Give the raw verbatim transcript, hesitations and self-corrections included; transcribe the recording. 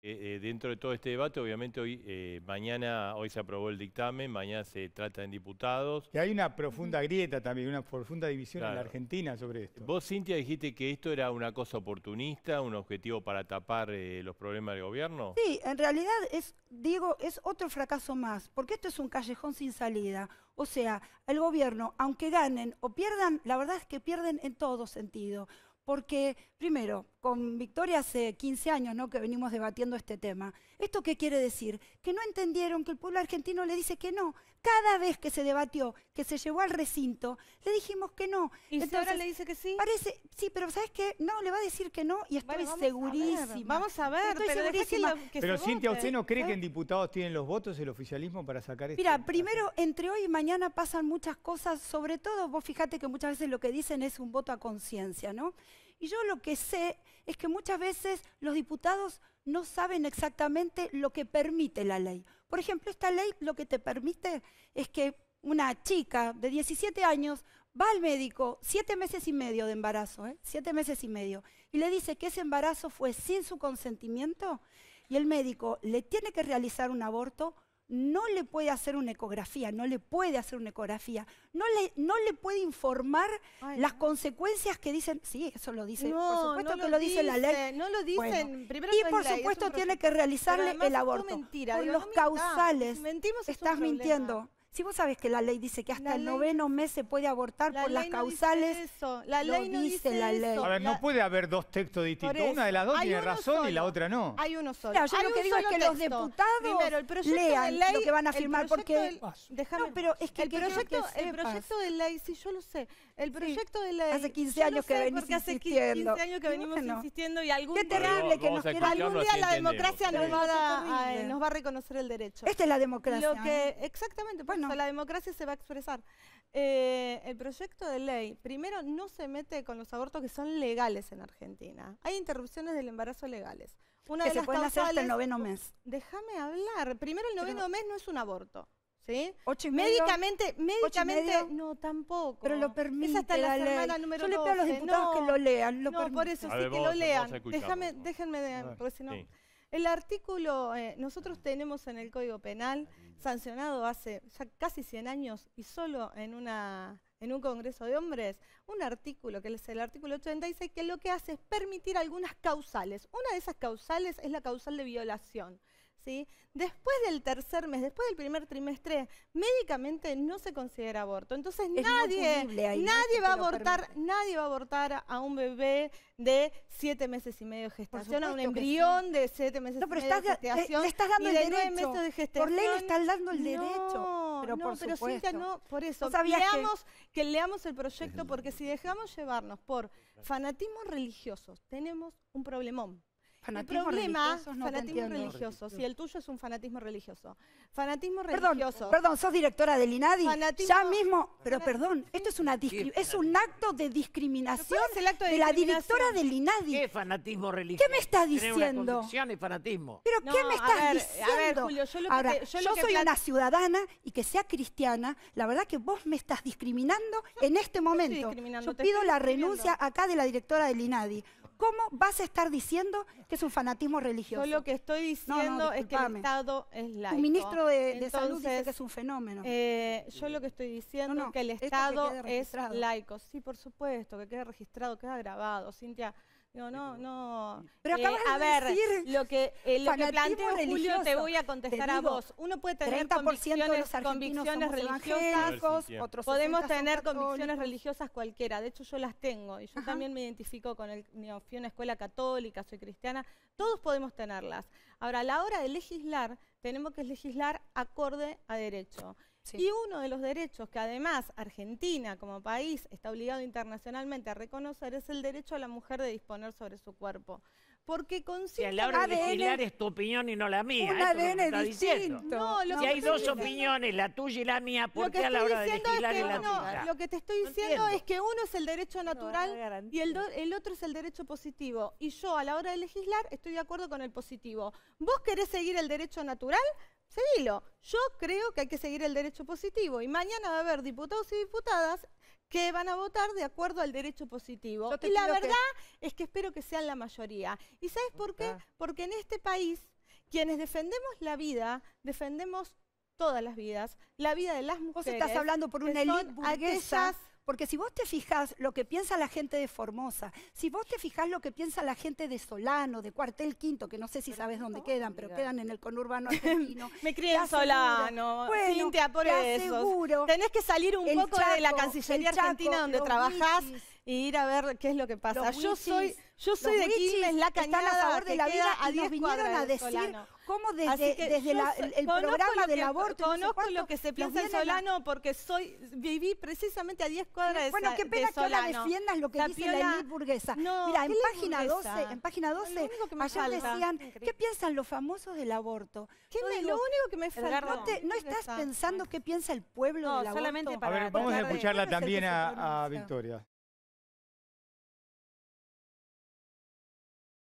Eh, dentro de todo este debate, obviamente hoy, eh, mañana, hoy se aprobó el dictamen, mañana se trata en diputados. Y hay una profunda grieta también, una profunda división claro. en la Argentina sobre esto. Vos, Cynthia, dijiste que esto era una cosa oportunista, un objetivo para tapar eh, los problemas del gobierno. Sí, en realidad es, digo, es otro fracaso más, porque esto es un callejón sin salida. O sea, el gobierno, aunque ganen o pierdan, la verdad es que pierden en todo sentido. Porque, primero, con Victoria hace quince años, ¿no?, que venimos debatiendo este tema. ¿Esto qué quiere decir? Que no entendieron que el pueblo argentino le dice que no. Cada vez que se debatió, que se llevó al recinto, le dijimos que no. ¿Y si ahora le dice que sí? Parece, sí, pero ¿sabes qué? No, le va a decir que no y estoy bueno, segurísima. A ver, vamos a ver. Estoy pero segurísima. Que lo, que pero, Cynthia, ¿usted no cree ¿Eh? que en diputados tienen los votos el oficialismo para sacar esto? Mira, este... primero, entre hoy y mañana pasan muchas cosas, sobre todo, vos fíjate que muchas veces lo que dicen es un voto a conciencia, ¿no? Y yo lo que sé es que muchas veces los diputados no saben exactamente lo que permite la ley. Por ejemplo, esta ley lo que te permite es que una chica de diecisiete años va al médico, siete meses y medio de embarazo, ¿eh? siete meses y medio, y le dice que ese embarazo fue sin su consentimiento, y el médico le tiene que realizar un aborto, no le puede hacer una ecografía, no le puede hacer una ecografía, no le, no le puede informar Ay, las no. consecuencias que dicen, sí, eso lo dice, no, por supuesto no que lo dice, dice la ley. No lo dicen, bueno, primero y no por ley, supuesto tiene que realizarle el aborto, mentira, por digo, los no causales, mentimos, estás mintiendo. Si vos sabés que la ley dice que hasta el noveno mes se puede abortar por las causales, la ley no dice la ley. A ver, no puede haber dos textos distintos. Una de las dos tiene razón y la otra no. Hay uno solo. Claro, yo lo que digo es que los diputados lean lo que van a firmar porque... No, pero es que el proyecto, el proyecto de ley, sí, yo lo sé. El proyecto de ley... Hace quince años que venimos insistiendo. Hace quince años que venimos insistiendo y algún día... Qué terrible que nos quiera. Algún día la democracia nos va a reconocer el derecho. Esta es la democracia. Lo que exactamente... No. La democracia se va a expresar. Eh, el proyecto de ley, primero, no se mete con los abortos que son legales en Argentina. Hay interrupciones del embarazo legales. Una que de se las pueden causales, hacer hasta el noveno mes. Déjame hablar. Primero, el noveno Pero... mes no es un aborto. ¿Sí? Ocho y medio, médicamente, médicamente ocho y medio, no, tampoco. Pero lo permite. Es hasta la, la semana ley. número Yo le pido a los diputados no, que lo lean. Lo no, permite. por eso a sí ver, que lo lean. Déjame, déjenme, de, porque si no... Sí. El artículo, eh, nosotros tenemos en el Código Penal, sancionado hace ya casi cien años y solo en, una, en un congreso de hombres, un artículo que es el artículo ochenta y seis, que lo que hace es permitir algunas causales. Una de esas causales es la causal de violación. ¿Sí? Después del tercer mes, después del primer trimestre, médicamente no se considera aborto. Entonces es nadie, no nadie, no va a abortar, nadie va a abortar a un bebé de siete meses y medio de gestación, a un embrión sí. de siete meses no, pero y medio estás, de gestación. Le estás dando y de el nueve derecho. meses de gestación. Por ley le estás dando el derecho. No, pero no, por pero Cynthia, no, por eso. ¿No leamos, que... que leamos el proyecto, porque si dejamos llevarnos por fanatismos religiosos, tenemos un problemón. Fanatismo el problema es no fanatismo religioso. Si el tuyo es un fanatismo religioso. Fanatismo perdón, religioso. Perdón, sos directora del INADI. Fanatismo, ya mismo. Pero perdón, esto es, una es un acto de discriminación el acto de, de la directora del INADI. ¿Qué fanatismo religioso? ¿Qué me estás diciendo? Y fanatismo. ¿Pero no, qué me estás a ver, diciendo? A ver, Julio, yo lo Ahora, que te, yo, yo lo que soy una ciudadana y que sea cristiana, la verdad que vos me estás discriminando en este momento. Yo pido la renuncia acá de la directora del INADI. ¿Cómo vas a estar diciendo que es un fanatismo religioso? Yo lo que estoy diciendo no, no, es que el Estado es laico. Tu ministro de, Entonces, de Salud dice que es un fenómeno. Eh, yo lo que estoy diciendo no, no, es que el Estado que es laico. Sí, por supuesto, que quede registrado, queda grabado. Cynthia, no, no, no. Pero eh, acabas a de decir ver, lo que, eh, lo que planteo, Julio, te voy a contestar digo, a vos. Uno puede tener convicciones, de los convicciones religiosas, otros podemos tener convicciones católicos. religiosas cualquiera. De hecho, yo las tengo y yo Ajá. también me identifico con el... Fui a una escuela católica, soy cristiana, todos podemos tenerlas. Ahora, a la hora de legislar, tenemos que legislar acorde a derecho. Sí. Y uno de los derechos que además Argentina como país está obligado internacionalmente a reconocer es el derecho a la mujer de disponer sobre su cuerpo. Porque consiste... Y a la hora de legislar es tu opinión y no la mía. Un A D N distinto. No, lo si que hay dos diciendo. opiniones, la tuya y la mía, ¿por qué a la hora de legislar es que la tuya? Lo que te estoy diciendo no es que uno es el derecho natural no, y el, do, el otro es el derecho positivo. Y yo a la hora de legislar estoy de acuerdo con el positivo. ¿Vos querés seguir el derecho natural? Seguilo. Yo creo que hay que seguir el derecho positivo. Y mañana va a haber diputados y diputadas que van a votar de acuerdo al derecho positivo. Y la verdad que... es que espero que sean la mayoría. ¿Y sabes por qué? Porque en este país, quienes defendemos la vida, defendemos todas las vidas, la vida de las mujeres. Vos estás hablando por una élite burguesa. Porque si vos te fijás lo que piensa la gente de Formosa, si vos te fijás lo que piensa la gente de Solano, de Cuartel Quinto, que no sé si sabes dónde quedan, pero quedan en el conurbano argentino. Me crié en Solano, bueno, Cynthia, por eso. Tenés que salir un poco Chaco, de la Cancillería Chaco, Argentina donde trabajás wichis, y ir a ver qué es lo que pasa. Wichis, yo soy, yo soy de Quilmes, la Cañada, a favor de la vida, a diez cuadras vinieron a decir Solano. Cómo desde, desde la, el, el programa del aborto. Conozco lo que se piensa en Solano porque soy, viví precisamente a diez cuadras. Bueno, qué pena que ahora defiendas lo que dice la élite burguesa. Mira, en página doce, en página doce, ayer decían, ¿qué piensan los famosos del aborto? Lo único que me falta. ¿No estás pensando qué piensa el pueblo del aborto? A ver, vamos a escucharla también a Victoria.